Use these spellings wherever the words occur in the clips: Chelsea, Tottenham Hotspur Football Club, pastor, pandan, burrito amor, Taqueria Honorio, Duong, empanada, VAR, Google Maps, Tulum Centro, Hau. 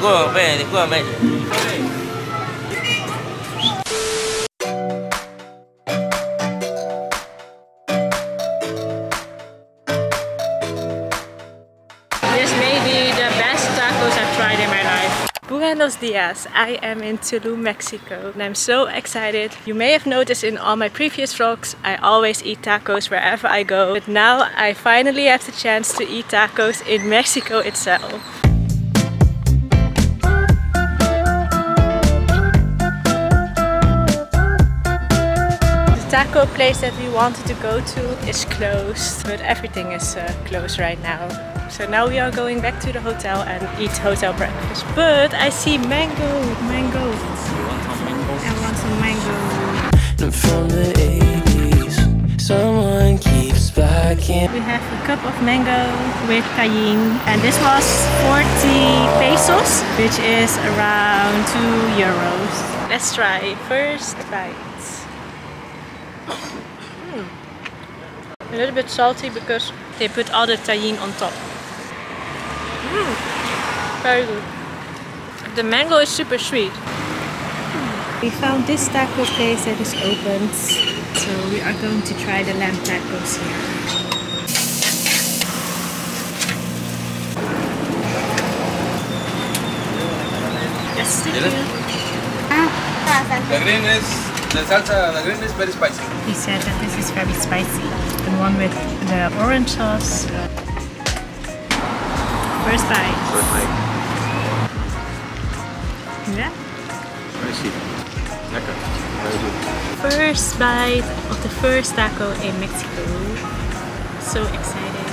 Go, baby, go, baby. Buenos dias! I am in Tulum, Mexico, and I'm so excited. You may have noticed in all my previous vlogs I always eat tacos wherever I go, but now I finally have the chance to eat tacos in Mexico itself. The taco place that we wanted to go to is closed, but everything is closed right now. So now we are going back to the hotel and eat hotel breakfast. But I see mango. I want some mango. From the 80s, someone keeps back in. We have a cup of mango with cayenne. And this was 40 pesos, which is around €2. Let's try first bite. A little bit salty because they put all the cayenne on top. Very good. The mango is super sweet. We found this taco place that is open, so we are going to try the lamb tacos here. Yes, thank you. The green is, the salsa, the green is very spicy. He said that this is very spicy. The one with the orange sauce. First bite. First bite. Yeah. Very sweet. Very good. First bite of the first taco in Mexico. So excited.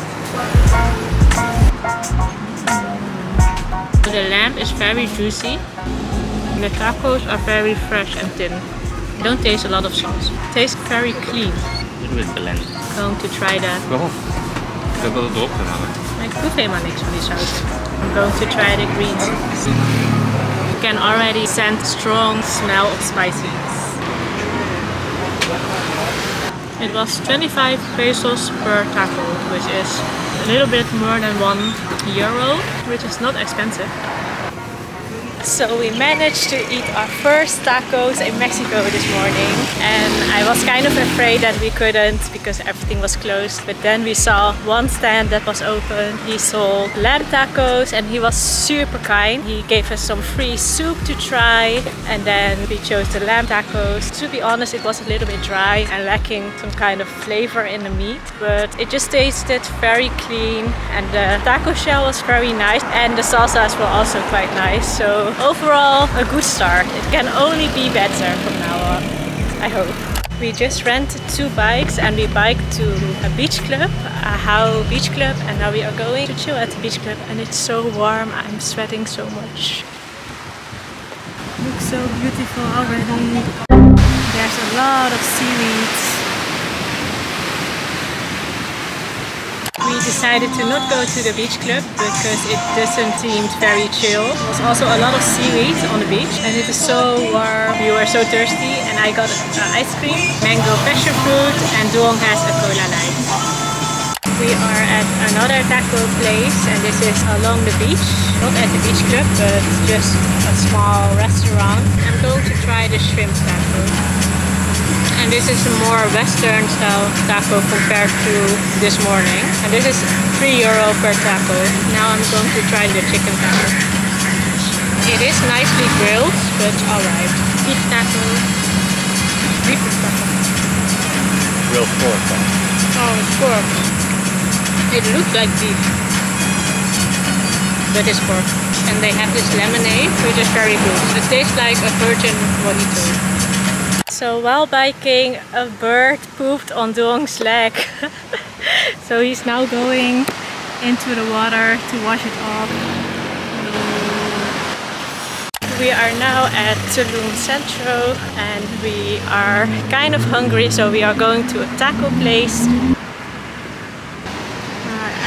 The lamb is very juicy. And the tacos are very fresh and thin. They don't taste a lot of sauce. It tastes very clean. It will blend. Going to try that. Ik heb dat het erop gedaan. Maar ik proef helemaal niks van die saus. I'm going to try the greens. You can already sense strong smell of spices. It was 25 pesos per taco, which is a little bit more than €1, which is not expensive. So we managed to eat our first tacos in Mexico this morning, and I was kind of afraid that we couldn't because everything was closed, but then we saw one stand that was open. He sold lamb tacos and he was super kind. He gave us some free soup to try, and then we chose the lamb tacos. To be honest, it was a little bit dry and lacking some kind of flavor in the meat, but it just tasted very clean, and the taco shell was very nice and the salsas were also quite nice. So overall, a good start. It can only be better from now on, I hope. We just rented 2 bikes and we biked to a beach club, a Hau beach club, and now we are going to chill at the beach club, and it's so warm, I'm sweating so much. Looks so beautiful already. There's a lot of seaweeds. We decided to not go to the beach club because it doesn't seem very chill. There was also a lot of seaweed on the beach and it is so warm. We were so thirsty and I got ice cream, mango passion fruit, and Duong has a cola light. We are at another taco place and this is along the beach. Not at the beach club, but just a small restaurant. I'm going to try the shrimp taco. And this is a more Western style taco compared to this morning. And this is €3 per taco. Now I'm going to try the chicken taco. It is nicely grilled, but alright. Beef taco. Beef taco. Grilled pork. Oh, it's pork. It looks like beef, but it's pork. And they have this lemonade, which is very good. It tastes like a virgin mojito. So while biking, a bird pooped on Duong's leg. So he's now going into the water to wash it off. We are now at Tulum Centro and we are kind of hungry, so we are going to a taco place.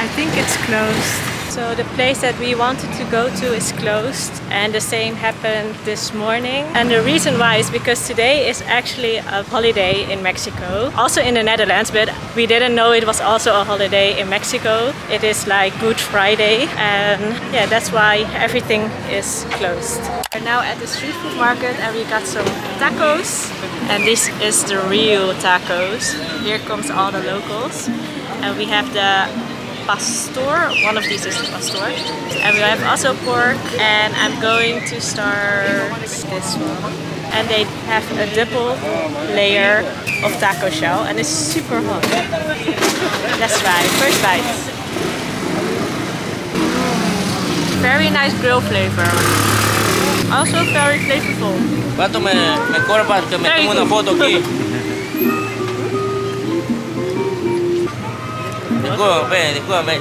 I think it's closed. So the place that we wanted to go to is closed, and the same happened this morning. And the reason why is because today is actually a holiday in Mexico, also in the Netherlands, but we didn't know it was also a holiday in Mexico. It is like Good Friday, and yeah, that's why everything is closed. We're now at the street food market and we got some tacos, and this is the real tacos. Here comes all the locals, and we have the pastor, one of these is the pastor, and we have also pork, and I'm going to start this one. And they have a double layer of taco shell, and it's super hot. Let's try, first bite. Very nice grill flavor. Also very flavorful. Very good. Discúlpame. Me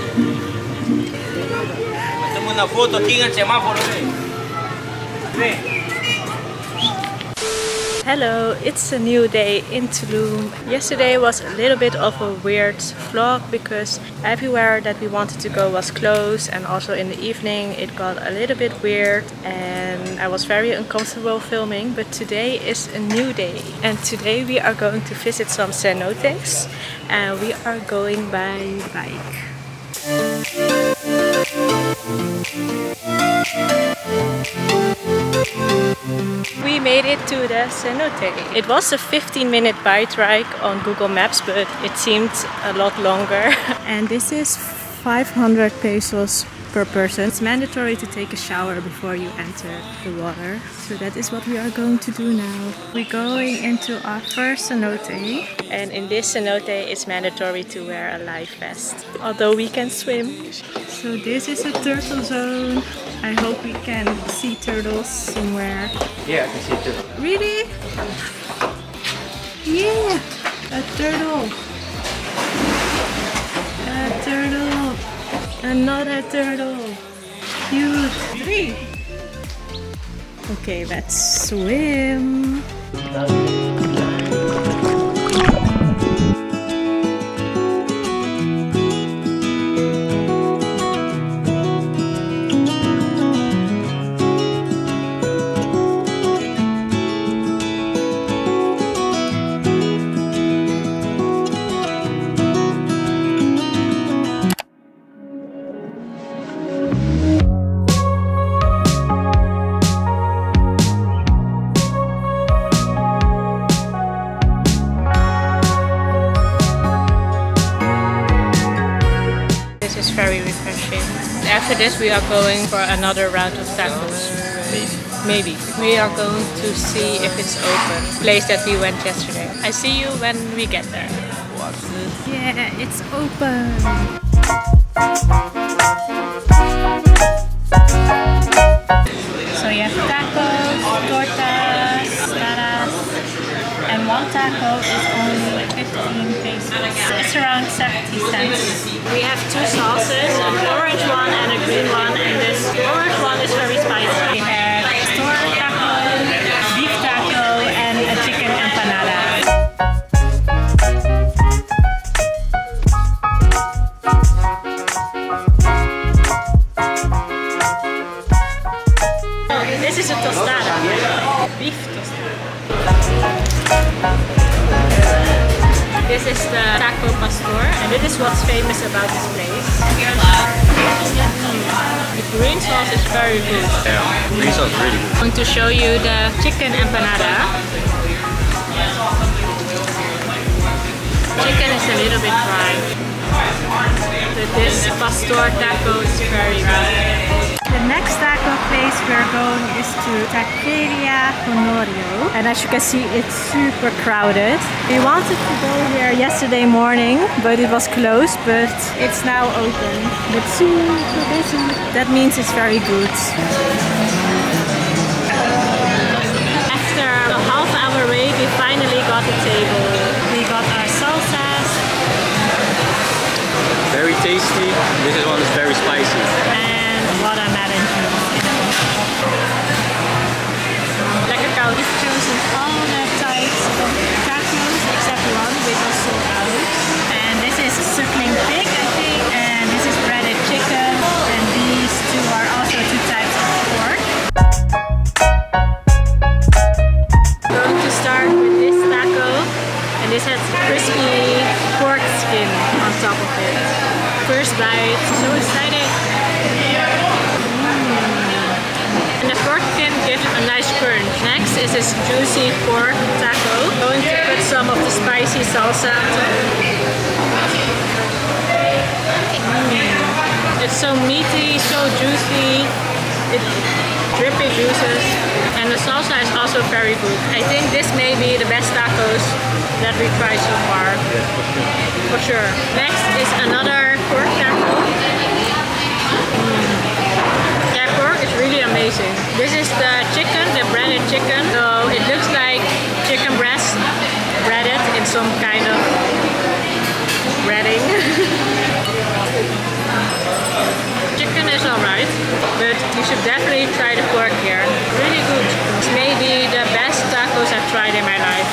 tomo una foto aquí en el semáforo. Hello, it's a new day in Tulum. Yesterday was a little bit of a weird vlog because everywhere that we wanted to go was closed, and also in the evening it got a little bit weird and I was very uncomfortable filming, but today is a new day. And today we are going to visit some cenotes and we are going by bike. We made it to the cenote. It was a 15-minute bike ride on Google Maps, but it seemed a lot longer. And this is 500 pesos per person. It's mandatory to take a shower before you enter the water. So that is what we are going to do now. We're going into our first cenote. And in this cenote it's mandatory to wear a life vest, although we can swim. So this is a turtle zone. I hope we can see turtles somewhere. Yeah, I can see turtles. Really? Yeah, a turtle. A turtle. Another turtle. Cute. Three. Okay, let's swim. Very refreshing. After this we are going for another round of tacos. Maybe. We are going to see if it's open. Place that we went yesterday. I see you when we get there. Yeah, it's open. So you have tacos, tortas, taras, and one taco is only 15 pesos. It's around 70 cents. We have two sauces, an orange one and a green one, and this orange one is very spicy. We have pastor taco, beef taco, and a chicken empanada. This is a tostada, beef tostada. This is the taco pastor, and this is what's famous about this place. The green sauce is very good. Yeah, green sauce is really good. I'm going to show you the chicken empanada. Chicken is a little bit fried, but this pastor taco is very good. The next taco place we're going is to Taqueria Honorio, and as you can see it's super crowded. We wanted to go here yesterday morning, but it was closed, but it's now open. But super busy. That means it's very good. After a half hour wait, we finally got a table. We got our salsas. Very tasty. This one is very spicy. And what a We've chosen all the types of tacos except one, which was sold out. And this is suckling pig, I think, and this is breaded chicken. And a nice burn. Next is this juicy pork taco. I'm going to put some of the spicy salsa on top. It's so meaty, so juicy. It's drippy juices. And the salsa is also very good. I think this may be the best tacos that we tried so far. Yes, for sure. Next is another pork taco. That pork is really amazing. This is the chicken, the breaded chicken. So it looks like chicken breast breaded in some kind of breading. Chicken is alright, but you should definitely try the pork here. Really good. It's maybe the best tacos I've tried in my life.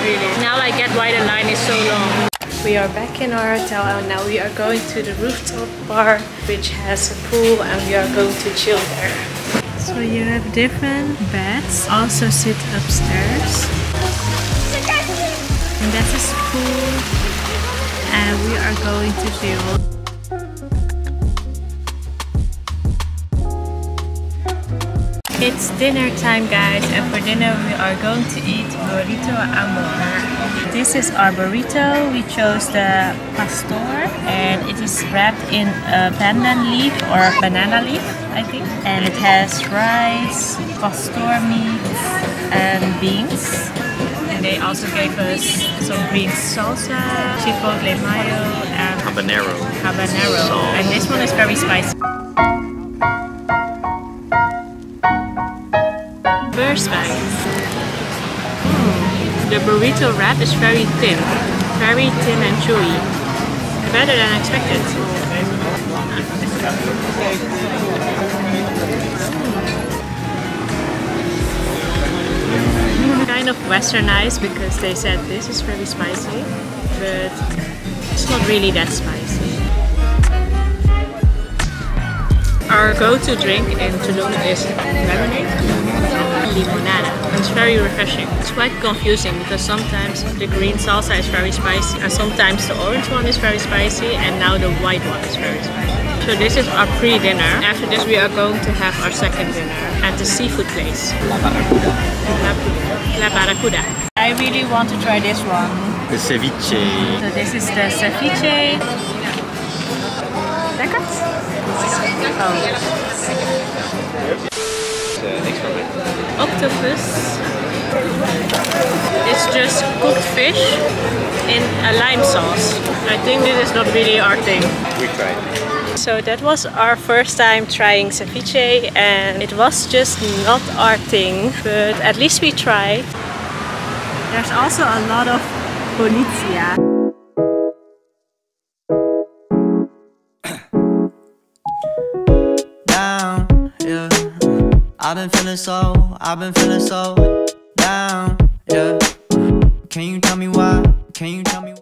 Really. Now I get why the line is so long. We are back in our hotel and now we are going to the rooftop bar, which has a pool, and we are going to chill there. So you have different beds, also sit upstairs. And that is pool, and we are going to chill. It's dinner time, guys, and for dinner we are going to eat burrito amor. This is our burrito. We chose the pastor, and it is wrapped in a pandan leaf or a banana leaf, I think. And it has rice, pastor meat, and beans. And they also gave us some green salsa, chipotle mayo, and habanero. So. And this one is very spicy. The burrito wrap is very thin and chewy. Better than expected. Kind of westernized, because they said this is very spicy, but it's not really that spicy. Our go-to drink in Tulum is limonada. It's very refreshing. It's quite confusing because sometimes the green salsa is very spicy, and sometimes the orange one is very spicy, and now the white one is very spicy. So this is our pre-dinner. After this we are going to have our second dinner at the seafood place. La Barracuda. I really want to try this one. The ceviche. So this is the ceviche. Lekker? Oh. Octopus. It's just cooked fish in a lime sauce. I think this is not really our thing. We tried. So that was our first time trying ceviche, and it was just not our thing, but at least we tried. There's also a lot of polizia. I've been feeling so, I've been feeling so down, yeah. Can you tell me why? Can you tell me why?